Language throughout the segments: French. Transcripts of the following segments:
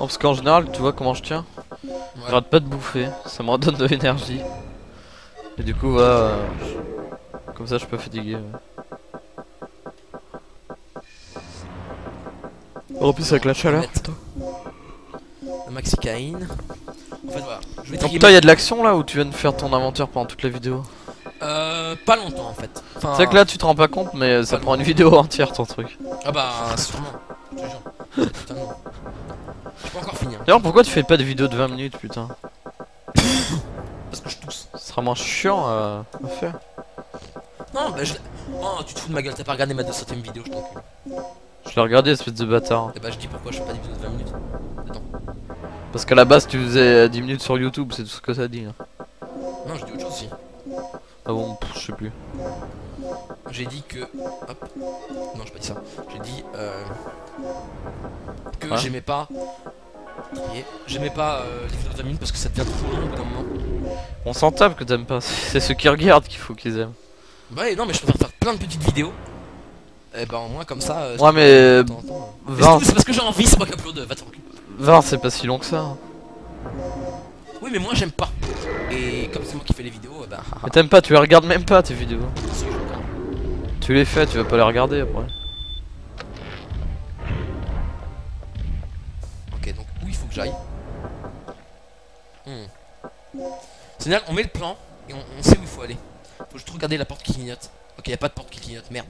Non, parce qu'en général, tu vois comment je tiens. Je rate pas de bouffer, ça me redonne de l'énergie. Et du coup, voilà. Comme ça, je peux fatiguer. En plus, avec la chaleur. Le maxicaïne. En fait, voilà. Je vais trier... Putain, il y a de l'action là où tu viens de faire ton inventaire pendant toute la vidéo. Pas longtemps en fait. Enfin, c'est que là tu te rends pas compte, mais pas ça prend une vidéo entière ton truc. Ah bah, sûrement. Je te jure. Putain, non. Je peux encore finir. D'ailleurs, pourquoi tu fais pas de vidéo de 20 minutes, putain? Parce que je tousse. C'est vraiment chiant à faire. Non, bah je. Oh, tu te fous de ma gueule, t'as pas regardé ma 200ème vidéo, je t'encule. Je l'ai regardé, espèce de bâtard. Et bah, je dis pourquoi je fais pas de vidéo de 20 minutes. Attends. Parce qu'à la base, tu faisais 10 minutes sur YouTube, c'est tout ce que ça dit. Hein. Non, je dis autre chose aussi. Ah bon, je sais plus. J'ai dit que. Hop. Non, j'ai pas dit ça. J'ai dit que ouais. J'aimais pas. J'aimais pas les vidéos de 20 minutes parce que ça devient trop long au bout d'un moment. On s'en tape que t'aimes pas. C'est ceux qui regardent qu'il faut qu'ils aiment. Bah, non, mais je préfère faire plein de petites vidéos. Et bah, au moins comme ça. Ouais, mais. C'est parce que j'ai envie, c'est pas qu'upload. Va t'en occuper. 20, c'est pas si long que ça. Oui, mais moi j'aime pas. Et comme c'est moi qui fais les vidéos, bah. Mais t'aimes pas, tu les regardes même pas tes vidéos. Si, je regarde. Tu les fais, tu vas pas les regarder après. Ok, donc où il faut que j'aille. C'est là, on met le plan et on sait où il faut aller. Faut juste regarder la porte qui clignote. Ok, y a pas de porte qui clignote, merde.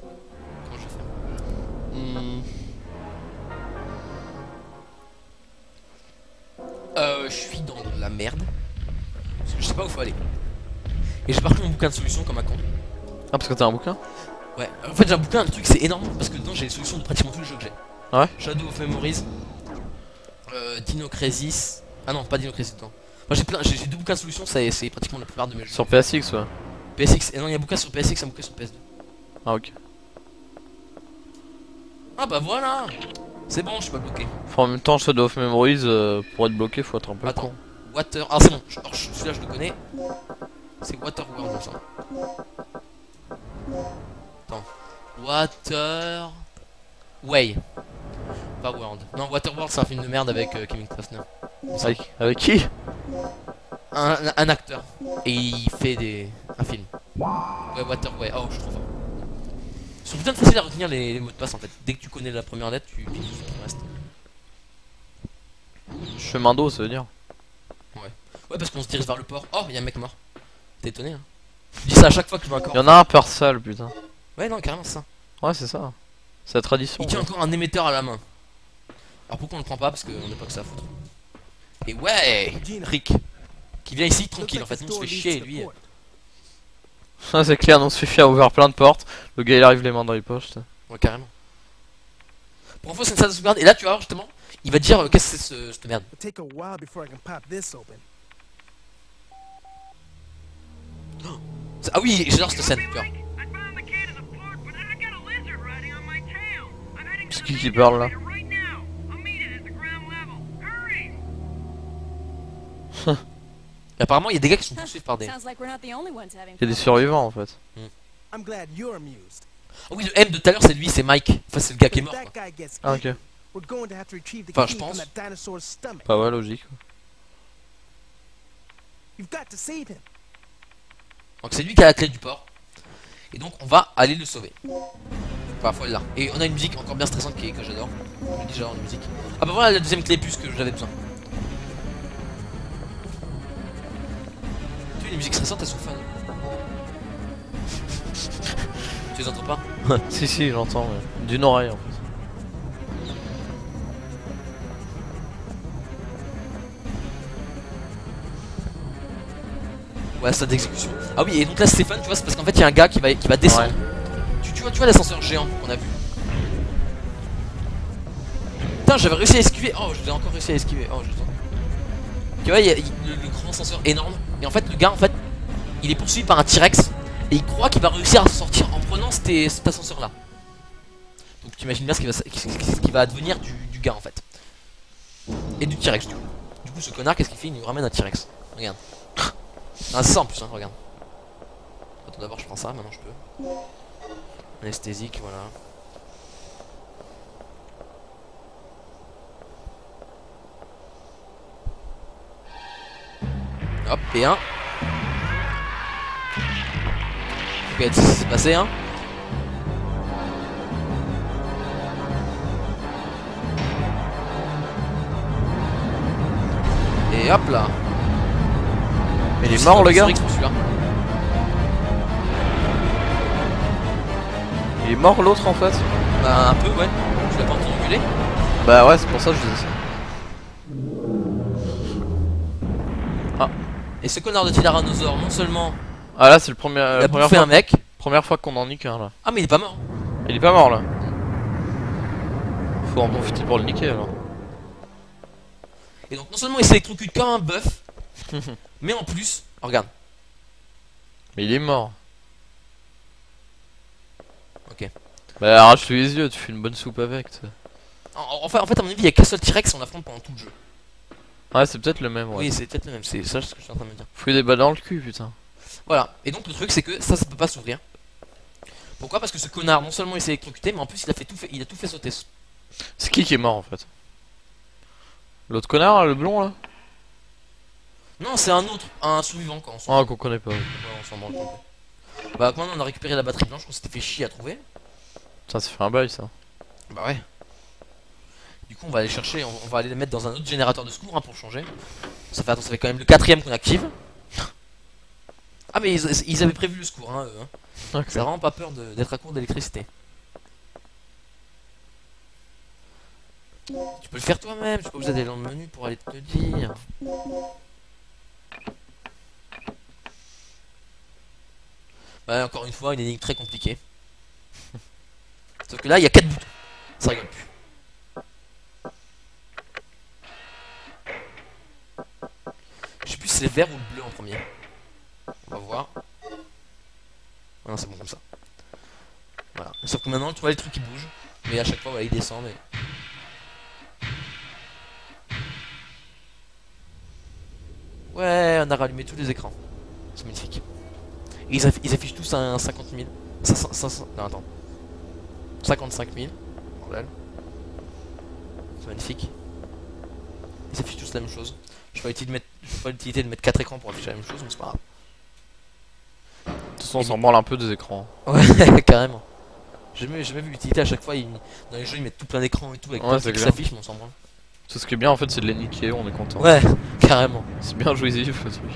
Comment je vais faire? Je suis dans la merde. Parce que je sais pas où faut aller. Et j'ai pas pris mon bouquin de solutions comme un con. Ah, parce que t'as un bouquin? Ouais, en fait j'ai un bouquin, le truc c'est énorme. Parce que dedans j'ai les solutions de pratiquement tous les jeux que j'ai. Ouais. Shadow of Memories, Dino Crisis. Ah non, pas Dino Crisis dedans. Moi j'ai plein, j'ai 2 bouquins de solutions, c'est pratiquement la plupart de mes jeux. Sur PSX, ouais. PSX, et non, il y a un bouquin sur PSX, un bouquin sur PS2. Ah, ok. Ah bah voilà. C'est bon, je suis pas bloqué. Enfin, en même temps, Shadow of Memories, pour être bloqué, faut être un peu. Attends, con. Water. Ah, c'est bon, celui-là je le connais. C'est Waterworld, il me semble. Attends. Waterway. Pas World. Non, Waterworld, c'est un film de merde avec Kevin Costner. Avec qui? Un acteur. Et il fait un film. Ouais, Waterway. Oh, je trouve ça. C'est putain de facile à retenir les mots de passe en fait. Dès que tu connais la première lettre, tu piges sur le reste. Chemin d'eau, ça veut dire. Ouais. Ouais, parce qu'on se dirige vers le port. Oh, y'a un mec mort. T'es étonné, hein? Je dis ça à chaque fois que je vois un corps. Y'en a un par salle, putain. Ouais, non, carrément, c'est ça. Ouais, c'est ça. C'est la tradition. Il tient encore un émetteur à la main. Alors pourquoi on le prend pas? Parce qu'on n'a pas que ça à foutre. Et ouais, Rick. Qui vient ici tranquille en fait. On se fait chier, lui. Ah, c'est clair, on se fait chier à ouvrir plein de portes. Le gars il arrive les mains dans les poches. Ouais, carrément. Pour info, c'est une salle de sauvegarde. Et là, tu vas voir justement, il va te dire qu'est-ce que c'est cette merde. Oh. Ah oui, j'adore cette scène. C'est qui parle là? Apparemment, il y a des gars qui sont poussés par des. Il y a des survivants en fait. Oh oui, le M de tout à l'heure, c'est lui, c'est Mike. Enfin, c'est le gars qui est mort. Quoi. Ah, ok. Enfin, je pense. Pas ouais, logique. Donc, c'est lui qui a la clé du port. Et donc, on va aller le sauver. Enfin, faut aller là. Et on a une musique encore bien stressante que j'adore. Je dis, j'adore la musique. Ah bah voilà la deuxième clé, plus que j'avais besoin. Les musiques stressantes elles sont fun. Tu les entends pas? Si si j'entends ouais. D'une oreille en fait. Ouais, ça d'exécution. Ah oui, et donc là c'est fun, tu vois, c'est parce qu'en fait il y a un gars qui va descendre. Ouais. Tu vois l'ascenseur géant qu'on a vu. Putain, j'avais réussi à esquiver. Oh, je l'ai encore réussi à esquiver. Oh, je l'ai. Tu vois, il y a le grand senseur énorme. Et en fait, le gars, il est poursuivi par un T-Rex. Et il croit qu'il va réussir à sortir en prenant cet ascenseur-là. Donc tu imagines bien ce qui va advenir du gars, en fait. Et du T-Rex, du coup. Du coup, ce connard, qu'est-ce qu'il fait? Il nous ramène un T-Rex. Regarde. Ah, c'est ça, en plus, hein, regarde. Attends, d'abord, je prends ça, maintenant, je peux. Anesthésique, voilà. Hop, P1. Qu'est-ce qui s'est passé, hein? Et hop là. Mais il est mort, le gars. Il est mort, l'autre, en fait. Bah un peu, ouais. Je l'ai pas entendu gueuler. Bah ouais, c'est pour ça que je disais ça. Et ce connard de Tyrannosaure, non seulement. Ah là, c'est le premier. Il a bouffé un mec. Première fois qu'on en nique un là. Ah, mais il est pas mort. Il est pas mort là. Faut en profiter pour le niquer alors. Et donc, non seulement il s'électrocute comme un bœuf, mais en plus. Oh, regarde. Mais il est mort. Ok. Bah, arrache-lui les yeux, tu fais une bonne soupe avec. En fait, à mon avis, il y a qu'un seul T-Rex, on affronte pendant tout le jeu. Ouais, c'est peut-être le même, ouais. Oui, c'est peut-être le même, c'est ça ce que je suis en train de me dire. Fouille des balles dans le cul, putain. Voilà, et donc le truc c'est que ça peut pas s'ouvrir. Pourquoi? Parce que ce connard, non seulement il s'est électrocuté, mais en plus il a tout fait sauter. C'est qui est mort en fait? L'autre connard, le blond là? Non, c'est un autre, un survivant quoi. Ah, qu'on connaît pas. Ouais, on s'en branle. Bah, quand on a récupéré la batterie blanche, on s'était fait chier à trouver. Putain, ça fait un bail ça. Bah ouais. Du coup on va aller chercher, on va aller les mettre dans un autre générateur de secours hein, pour changer. Ça fait, attends, ça fait quand même le quatrième qu'on active. Ah mais ils avaient prévu le secours hein, eux. Hein. Okay. Ça a vraiment pas peur d'être à court d'électricité. Tu peux le faire toi-même, tu peux pas aller dans le menu pour aller te le dire. Bah encore une fois une énigme très compliquée. Sauf que là il y a 4 boutons, ça rigole plus. Je sais plus si c'est le vert ou le bleu en premier. On va voir. Ah non, c'est bon comme ça. Voilà. Sauf que maintenant, tu vois les trucs qui bougent. Mais à chaque fois, voilà, ils descendent. Et... ouais, on a rallumé tous les écrans. C'est magnifique. Et ils affichent tous un 50 000. 500... non, attends. 55 000. Bordel. C'est magnifique. Ils affichent tous la même chose. Je n'ai pas l'utilité de mettre 4 écrans pour afficher la même chose, mais c'est pas grave. De toute façon, on s'en branle un peu des écrans. Ouais, carrément. J'ai jamais vu l'utilité à chaque fois. Dans les jeux, ils mettent tout plein d'écrans et tout, avec tout qui s'affiche, mais on s'en branle. Tout ce qui est bien en fait, c'est de les niquer, on est content. Ouais, carrément. C'est bien jouisif le truc.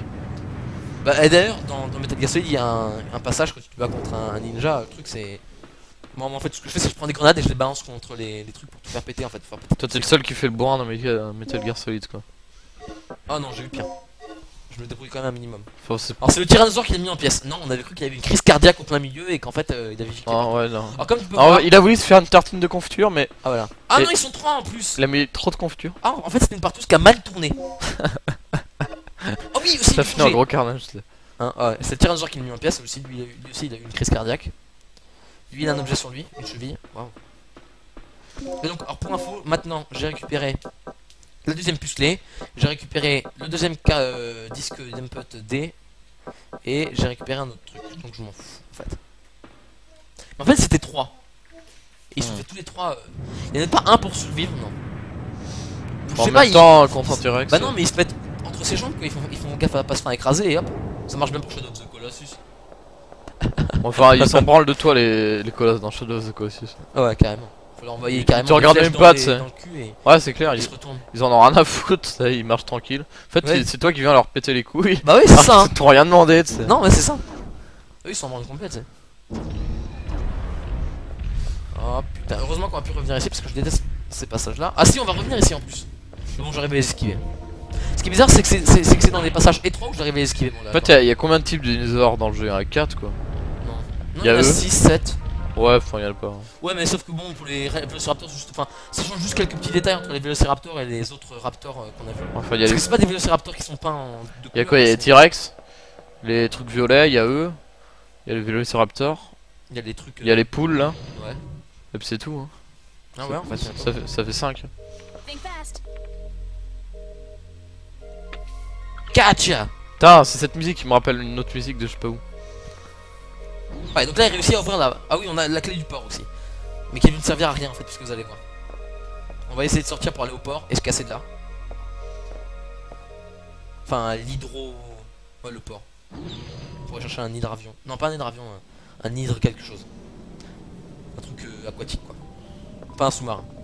Bah, et d'ailleurs, dans Metal Gear Solid, il y a un passage quand tu te bats contre un ninja. Le truc, c'est. Moi, en fait, tout ce que je fais, c'est que je prends des grenades et je les balance contre les trucs pour tout faire péter en fait. Toi, t'es le seul qui fait le bourrin dans Metal Gear Solid quoi. Oh non, j'ai eu pire. Je me débrouille quand même un minimum. Alors c'est le tyrannosaure qui l'a mis en pièce. Non, on avait cru qu'il y avait une crise cardiaque au plein milieu et qu'en fait il avait piqué. Ah ouais, non. Alors, comme tu peux voir... il a voulu se faire une tartine de confiture, mais. Ah voilà. Ah et... non, ils sont trois en plus. Il a mis trop de confiture. Ah, en fait, c'était une partouze qui a mal tourné. Oh oui, aussi. Ça finit en gros carnage. Hein, ouais. C'est le tyrannosaure qui l'a mis en pièce. Aussi, lui aussi, il a eu une crise cardiaque. Lui, il a un objet sur lui, une cheville. Waouh. Et donc, alors pour info, maintenant j'ai récupéré. La deuxième puce clé, j'ai récupéré le deuxième disque d'input D et j'ai récupéré un autre truc, donc je m'en fous en fait. Mais en fait c'était 3. Ils sont fait tous les 3. Il n'y en a pas un pour survivre, non. Je sais pas, contre un T-Rex. Bah non, mais ils se mettent entre ses jambes, quoi. Ils font gaffe à pas se faire écraser et hop. Ça marche même pour Shadow of the Colossus. Enfin, ils s'en branlent de toi les colosses dans Shadow of the Colossus. Ouais, carrément. Envoyer carrément. Tu regardes même pas, tu sais. Ouais, c'est clair, ils en ont rien à foutre, ça, ils marchent tranquille. En fait, ouais. C'est toi qui viens leur péter les couilles. Bah oui, c'est ça. Ils t'ont rien demandé, tu sais. Non, mais c'est ça. Eux, ils s'en rendent compte, tu sais. Oh putain, heureusement qu'on a pu revenir ici parce que je déteste ces passages-là. Ah si, on va revenir ici en plus. Bon, j'arrive à les esquiver. Ce qui est bizarre, c'est que c'est dans les passages étroits où j'arrive à les esquiver. Bon, là, en fait, il y a combien de types de dinosaures dans le jeu? Il y en a 4 quoi. Non, il y en a 6, 7. Ouais, enfin, y'en a pas. Ouais, mais sauf que bon, pour les Velociraptors, enfin, ça change juste quelques petits détails entre les Velociraptors et les autres Raptors qu'on a vu. Enfin, parce que c'est pas des Velociraptors qui sont peints en deux couleurs. Y'a quoi? Y'a les T-Rex, les trucs violets, y'a eux, y'a les Velociraptors, y'a les trucs. Y'a les poules là. Ouais. Et puis c'est tout. Hein. Ah ouais, en fait, ça fait 5. Gotcha! Putain, c'est cette musique qui me rappelle une autre musique de je sais pas où. Ouais, donc là il réussit à ouvrir la... Ah oui, on a la clé du port aussi. Mais qui ne servira à rien en fait, puisque vous allez voir. On va essayer de sortir pour aller au port et se casser de là. Enfin, l'hydro... Ouais, le port. Pour chercher un hydravion. Non, pas un hydravion, un hydre quelque chose. Un truc aquatique, quoi. Pas un sous-marin.